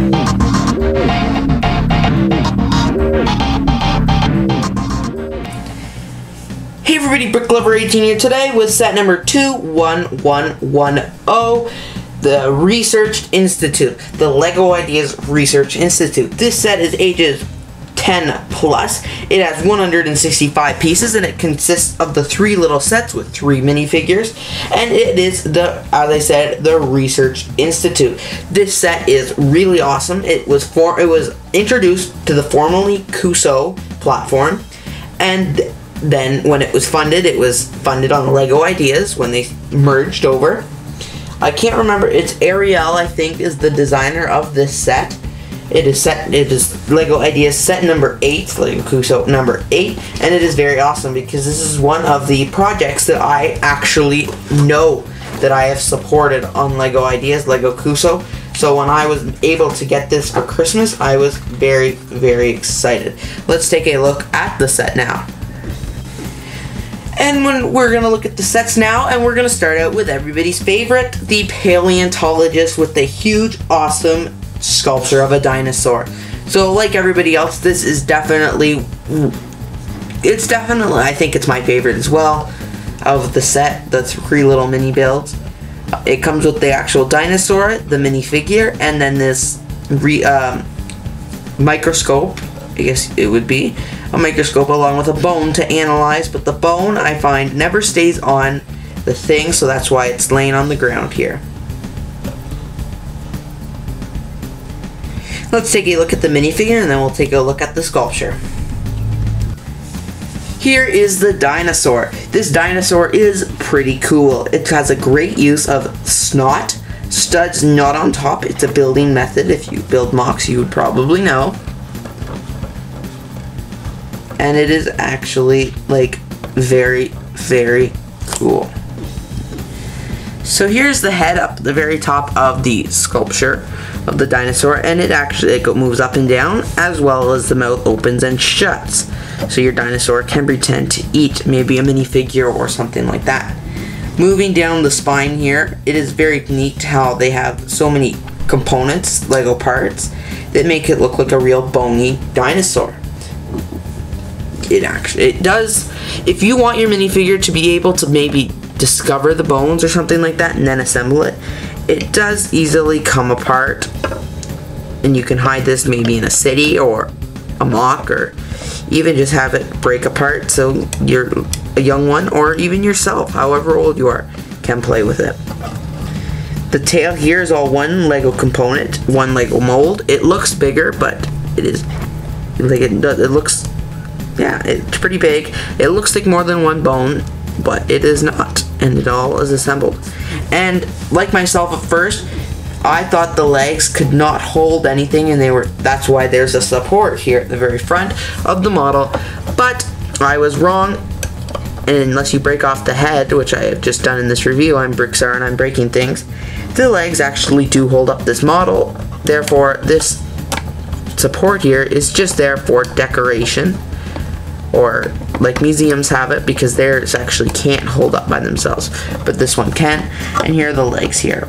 Hey everybody, BrickLover18 here today with set number 21110, the Research Institute, the LEGO Ideas Research Institute. This set is ages 10 plus. It has 165 pieces and it consists of the three little sets with three minifigures, and it is the Research Institute. This set is really awesome. It was introduced to the formerly Cuusoo platform, and then when it was funded on LEGO Ideas when they merged over. I can't remember, it's Ariel, I think, is the designer of this set. It is LEGO Ideas set number 8, LEGO Cuusoo number 8, and it is very awesome because this is one of the projects that I actually know that I have supported on LEGO Ideas, LEGO Cuusoo. So when I was able to get this for Christmas, I was very, very excited. Let's take a look at the set now. And we're going to look at the sets now, and we're going to start out with everybody's favorite, the paleontologist with the huge, awesome sculpture of a dinosaur. So like everybody else, this is definitely, I think it's my favorite as well of the set, the three little mini builds. It comes with the actual dinosaur, the minifigure, and then this microscope, I guess it would be a microscope, along with a bone to analyze, but the bone, I find, never stays on the thing, so that's why it's laying on the ground here. Let's take a look at the minifigure, and then we'll take a look at the sculpture. Here is the dinosaur. This dinosaur is pretty cool. It has a great use of SNOT, studs not on top. It's a building method. If you build MOCs, you would probably know. And it is actually, like, very, very cool. So here's the head up the very top of the sculpture of the dinosaur, and it actually moves up and down, as well as the mouth opens and shuts. So your dinosaur can pretend to eat maybe a minifigure or something like that. Moving down the spine here, it is very neat how they have so many components, Lego parts, that make it look like a real bony dinosaur. It does, if you want your minifigure to be able to maybe discover the bones or something like that and then assemble it, it does easily come apart, and you can hide this maybe in a city or a mock, or even just have it break apart so you're a young one, or even yourself, however old you are, can play with it. The tail here is all one Lego component, one Lego mold. It looks bigger, but it is, like, it looks, yeah, it's pretty big. It looks like more than one bone, but it is not, and it all is assembled. And like myself at first, I thought the legs could not hold anything, and that's why there's a support here at the very front of the model, but I was wrong. And unless you break off the head, which I have just done in this review, I'm Brixar and I'm breaking things, the legs actually do hold up this model. Therefore, this support here is just there for decoration, or like museums have it, because theirs actually can't hold up by themselves, but this one can. And here are the legs here,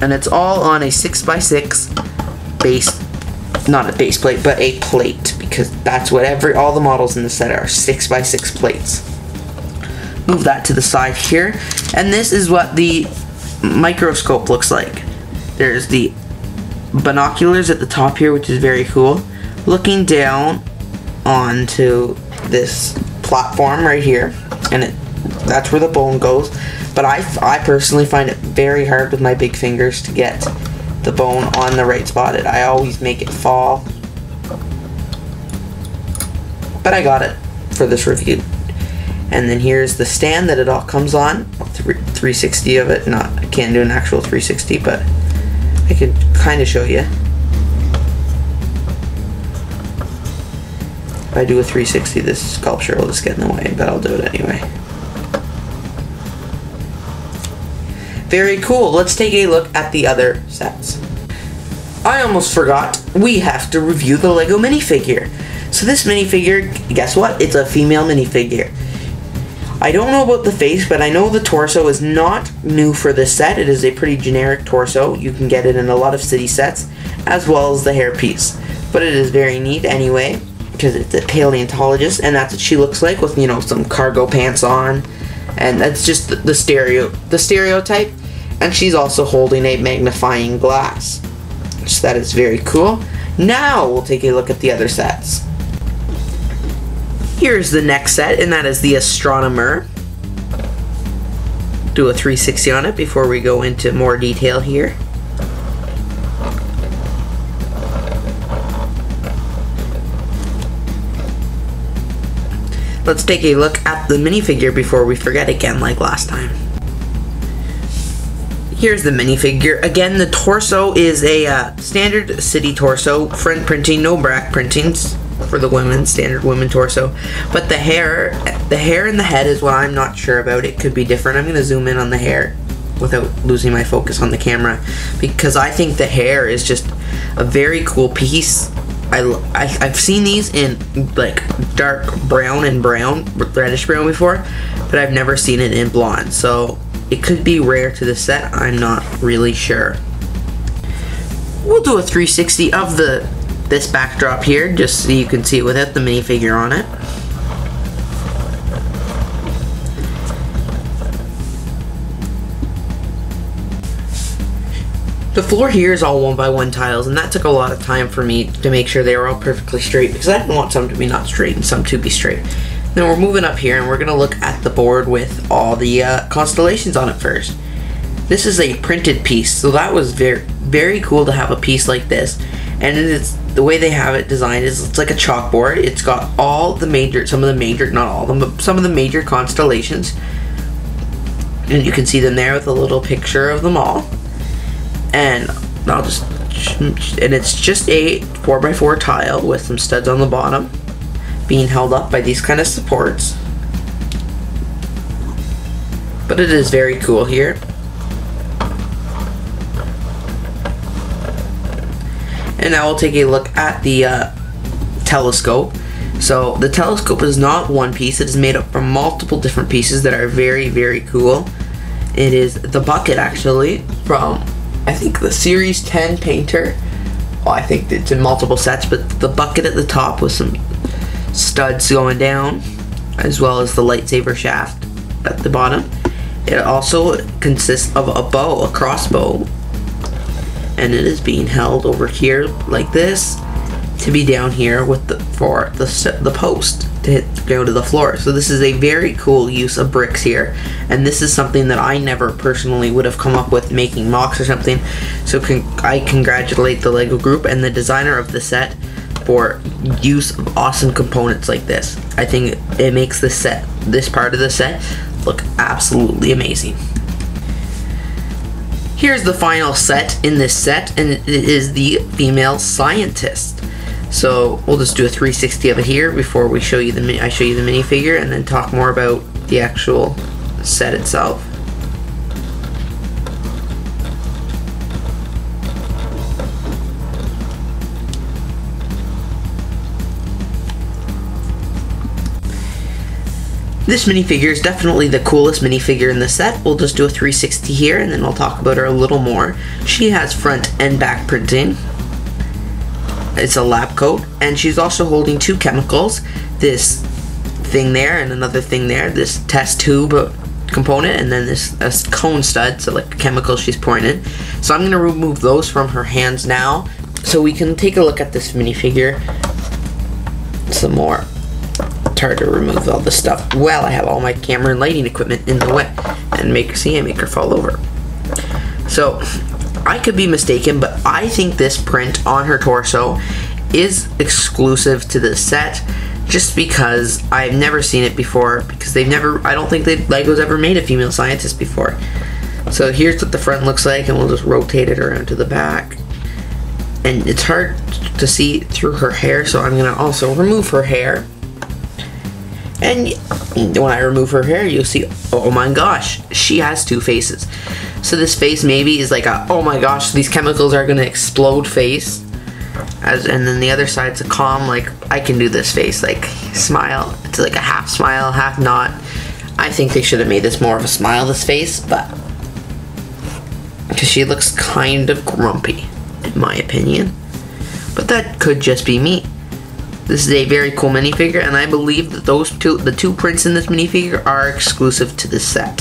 and it's all on a 6x6 base, not a base plate, but a plate, because that's what all the models in the set are, 6x6 plates. Move that to the side here, and this is what the microscope looks like. There's the binoculars at the top here, which is very cool, looking down onto this platform right here, and that's where the bone goes. But I personally find it very hard with my big fingers to get the bone on the right spot. I always make it fall, but I got it for this review. And then here's the stand that it all comes on, 360 of it. I can't do an actual 360, but I could kind of show you. If I do a 360, this sculpture will just get in the way, but I'll do it anyway. Very cool. Let's take a look at the other sets. I almost forgot, we have to review the Lego minifigure. So this minifigure, guess what? It's a female minifigure. I don't know about the face, but I know the torso is not new for this set. It is a pretty generic torso. You can get it in a lot of city sets, as well as the hairpiece. But it is very neat anyway, because it's a paleontologist, and that's what she looks like with, you know, some cargo pants on. And that's just the stereotype. And she's also holding a magnifying glass. So that is very cool. Now we'll take a look at the other sets. Here's the next set, and that is the astronomer. Do a 360 on it before we go into more detail here. Let's take a look at the minifigure before we forget again like last time. Here's the minifigure. Again, the torso is a standard city torso, front printing, no back printings. For the women, standard women torso, but the hair and the head is what I'm not sure about. It could be different. I'm going to zoom in on the hair without losing my focus on the camera, because I think the hair is just a very cool piece. I've seen these in like dark brown and brown, reddish brown before, but I've never seen it in blonde, so it could be rare to the set. I'm not really sure. We'll do a 360 of this backdrop here, just so you can see it without the minifigure on it. The floor here is all 1x1 tiles, and that took a lot of time for me to make sure they were all perfectly straight, because I didn't want some to be not straight and some to be straight. Then we're moving up here, and we're gonna look at the board with all the constellations on it first. This is a printed piece, so that was very, very cool to have a piece like this. And it's the way they have it designed is it's like a chalkboard. It's got all the major, some of the major, not all of them, but some of the major constellations, and you can see them there with a little picture of them all. And I'll just, and it's just a 4x4 tile with some studs on the bottom, being held up by these kind of supports. But it is very cool here. And now we'll take a look at the telescope. So the telescope is not one piece. It is made up from multiple different pieces that are very, very cool. It is the bucket, actually, from I think the Series 10 Painter. Well, I think it's in multiple sets, but the bucket at the top with some studs going down, as well as the lightsaber shaft at the bottom. It also consists of a bow, a crossbow. And it is being held over here like this to be down here with the post to go to the floor. So this is a very cool use of bricks here, and this is something that I never personally would have come up with making MOCs or something. So I congratulate the LEGO group and the designer of the set for use of awesome components like this. I think it makes this set, this part of the set, look absolutely amazing. Here's the final set in this set, and it is the female scientist. So we'll just do a 360 of it here before we show you I show you the minifigure, and then talk more about the actual set itself. This minifigure is definitely the coolest minifigure in the set. We'll just do a 360 here, and then we'll talk about her a little more. She has front and back printing. It's a lab coat, and she's also holding two chemicals. This thing there and another thing there. This test tube component, and then this cone stud, so like chemical she's pouring in. So I'm going to remove those from her hands now, so we can take a look at this minifigure some more. It's hard to remove all this stuff. Well, I have all my camera and lighting equipment in the way, and make her fall over. So I could be mistaken, but I think this print on her torso is exclusive to this set, just because I've never seen it before, because they've never, I don't think LEGO's ever made a female scientist before. So here's what the front looks like, and we'll just rotate it around to the back. And it's hard to see through her hair, so I'm gonna also remove her hair. And when I remove her hair, you'll see, oh my gosh, she has two faces. So this face maybe is like a, oh my gosh, these chemicals are gonna explode face. And then the other side's a calm, like, I can do this face, like, smile. It's like a half smile, half not. I think they should have made this more of a smileless face, but because she looks kind of grumpy, in my opinion. But that could just be me. This is a very cool minifigure, and I believe that those the two prints in this minifigure are exclusive to this set.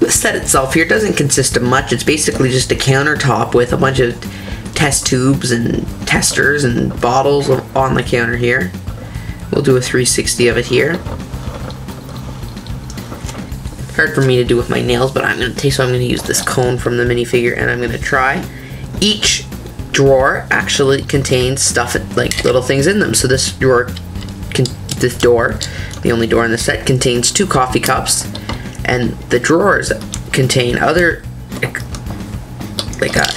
The set itself here doesn't consist of much. It's basically just a countertop with a bunch of test tubes and testers and bottles on the counter here. We'll do a 360 of it here. Hard for me to do with my nails, but I'm gonna use this cone from the minifigure, and I'm gonna try. Each drawer actually contains stuff, like little things in them. So this drawer, the only door in the set, contains 2 coffee cups, and the drawers contain other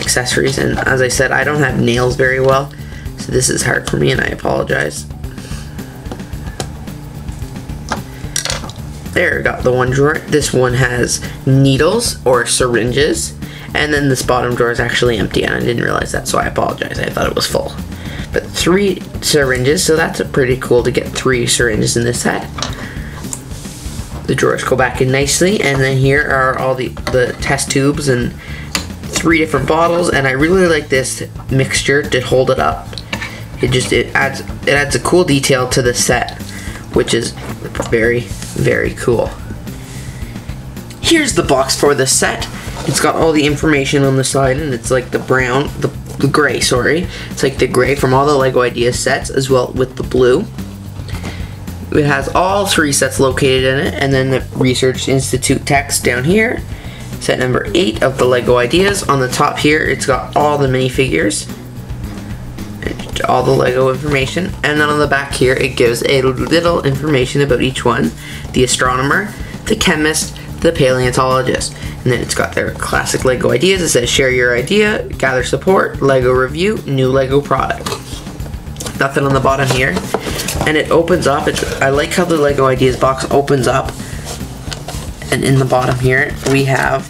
accessories. And as I said, I don't have nails very well, so this is hard for me, and I apologize. There, got the one drawer. This one has needles or syringes, and then this bottom drawer is actually empty, and I didn't realize that, so I apologize. I thought it was full. But 3 syringes, so that's pretty cool to get 3 syringes in this set. The drawers go back in nicely, and then here are all the test tubes and 3 different bottles, and I really like this mixture to hold it up. It adds a cool detail to the set, which is very, very cool. Here's the box for the set. It's got all the information on the side, and it's like the gray, it's like the gray from all the LEGO Ideas sets, as well with the blue. It has all 3 sets located in it, and then the Research Institute text down here. Set number 8 of the LEGO Ideas. On the top here, it's got all the minifigures, all the LEGO information, and then on the back here it gives a little information about each one: the astronomer, the chemist, the paleontologist, and then it's got their classic LEGO ideas. It says share your idea, gather support, LEGO review, new LEGO product. Nothing on the bottom here, and it opens up. I like how the LEGO Ideas box opens up, and in the bottom here we have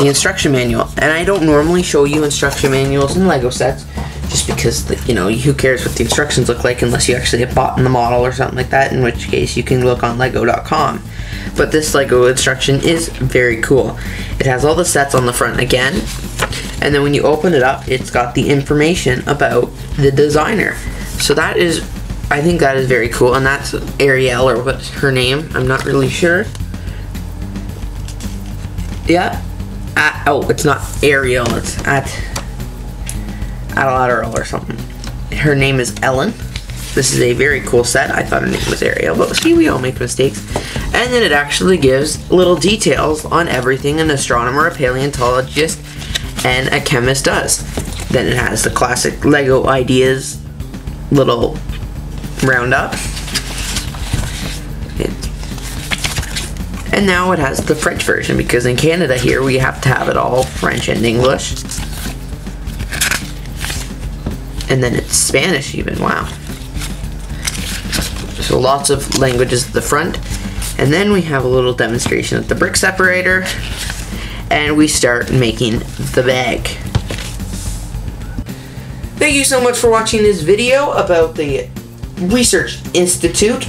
the instruction manual, and I don't normally show you instruction manuals in LEGO sets, just because, you know, who cares what the instructions look like unless you actually have bought in the model or something like that, in which case you can look on lego.com. But this LEGO instruction is very cool. It has all the sets on the front again, and then when you open it up, it's got the information about the designer. So that is, I think that is very cool, and that's Ariel, or what's her name, I'm not really sure. Yeah, oh, it's not Ariel, it's Ariel or something. Her name is Ellen. This is a very cool set. I thought her name was Ariel, but see, we all make mistakes. And then it actually gives little details on everything an astronomer, a paleontologist, and a chemist does. Then it has the classic LEGO Ideas little roundup. And now it has the French version, because in Canada here we have to have it all French and English. And then it's Spanish even, wow. So lots of languages at the front. And then we have a little demonstration of the brick separator, and we start making the bag. Thank you so much for watching this video about the Research Institute.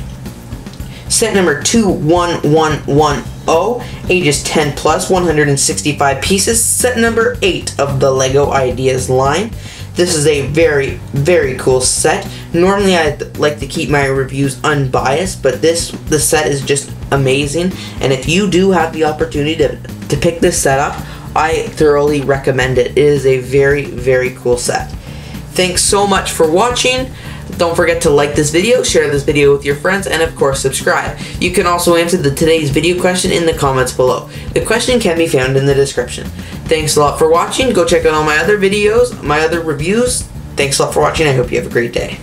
Set number 21110, ages 10 plus, 165 pieces. Set number 8 of the LEGO Ideas line. This is a very, very cool set. Normally I like to keep my reviews unbiased, but the set is just amazing. And if you do have the opportunity to pick this set up, I thoroughly recommend it. It is a very, very cool set. Thanks so much for watching. Don't forget to like this video, share this video with your friends, and of course subscribe. You can also answer today's video question in the comments below. The question can be found in the description. Thanks a lot for watching. Go check out all my other videos, my other reviews. Thanks a lot for watching. I hope you have a great day.